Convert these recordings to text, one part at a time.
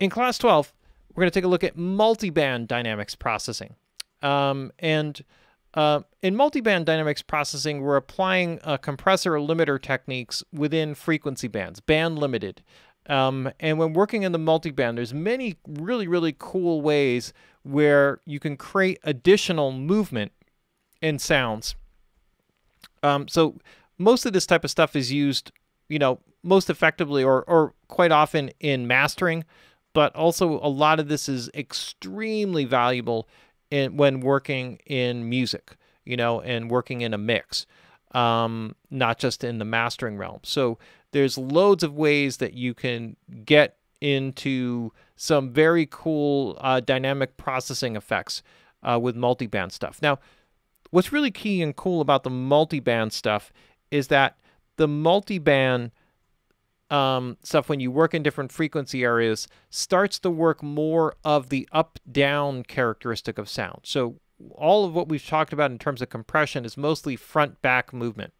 In class 12, we're going to take a look at multiband dynamics processing. In multiband dynamics processing, we're applying compressor limiter techniques within frequency bands, band limited. And when working in the multiband, there's many really cool ways where you can create additional movement and sounds. So most of this type of stuff is used, you know, most effectively or quite often in mastering, but also a lot of this is extremely valuable when working in music, you know, and working in a mix, not just in the mastering realm. So there's loads of ways that you can get into some very cool dynamic processing effects with multiband stuff. Now, what's really key and cool about the multiband stuff is that the multiband stuff, when you work in different frequency areas, starts to work more of the up-down characteristic of sound. So all of what we've talked about in terms of compression is mostly front-back movement.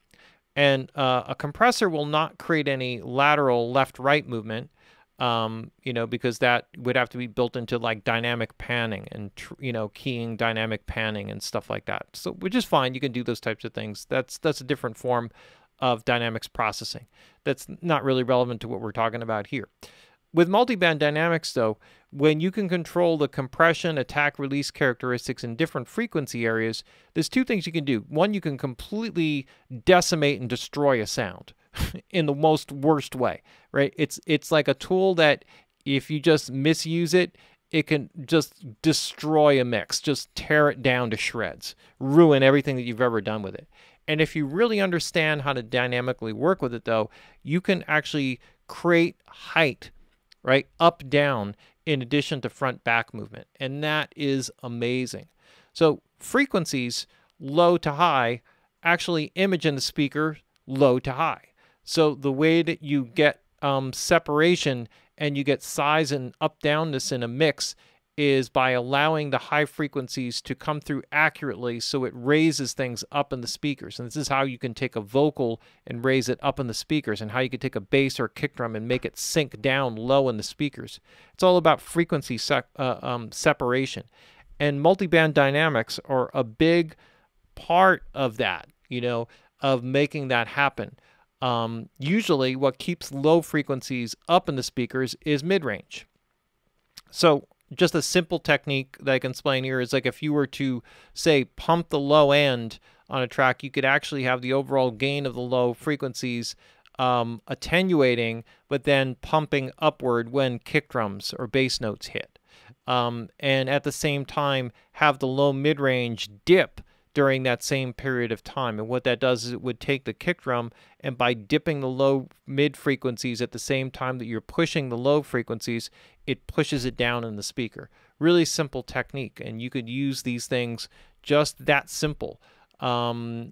And a compressor will not create any lateral left-right movement, you know, because that would have to be built into like dynamic panning and, you know, keying dynamic panning and stuff like that. So which is fine. You can do those types of things. That's a different form of dynamics processing. That's not really relevant to what we're talking about here. With multiband dynamics, though, when you can control the compression, attack, release characteristics in different frequency areas, there's two things you can do. One, you can completely decimate and destroy a sound in the most worst way, right? It's like a tool that if you just misuse it, it can just destroy a mix, just tear it down to shreds, ruin everything that you've ever done with it. And if you really understand how to dynamically work with it, though, you can actually create height, right, up, down, in addition to front, back movement. And that is amazing. So frequencies, low to high, actually image in the speaker low to high. So the way that you get separation and you get size and up-downness in a mix is by allowing the high frequencies to come through accurately, so it raises things up in the speakers. And this is how you can take a vocal and raise it up in the speakers, and how you can take a bass or a kick drum and make it sink down low in the speakers. It's all about frequency separation. And multiband dynamics are a big part of that, you know, of making that happen. Usually what keeps low frequencies up in the speakers is mid-range. So just a simple technique that I can explain here is like if you were to, say, pump the low end on a track, you could actually have the overall gain of the low frequencies attenuating, but then pumping upward when kick drums or bass notes hit. And at the same time, have the low mid-range dip during that same period of time. And what that does is it would take the kick drum, and by dipping the low mid frequencies at the same time that you're pushing the low frequencies, it pushes it down in the speaker. Really simple technique, and you could use these things just that simple on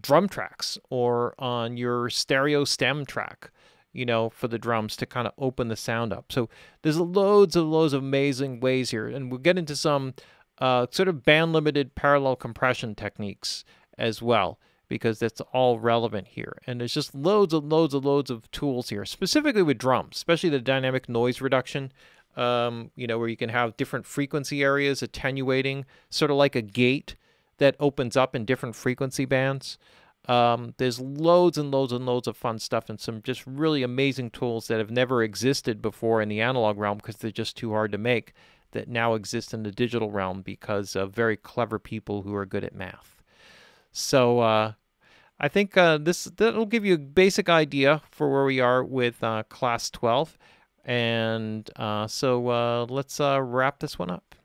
drum tracks or on your stereo stem track, you know, for the drums to kind of open the sound up. So there's loads of amazing ways here, and we'll get into some sort of band-limited parallel compression techniques as well, because that's all relevant here. And there's just loads of tools here, specifically with drums, especially the dynamic noise reduction, you know, where you can have different frequency areas attenuating, sort of like a gate that opens up in different frequency bands. There's loads of fun stuff and some just really amazing tools that have never existed before in the analog realm because they're just too hard to make, that now exist in the digital realm because of very clever people who are good at math. So I think that'll give you a basic idea for where we are with class 12. And so let's wrap this one up.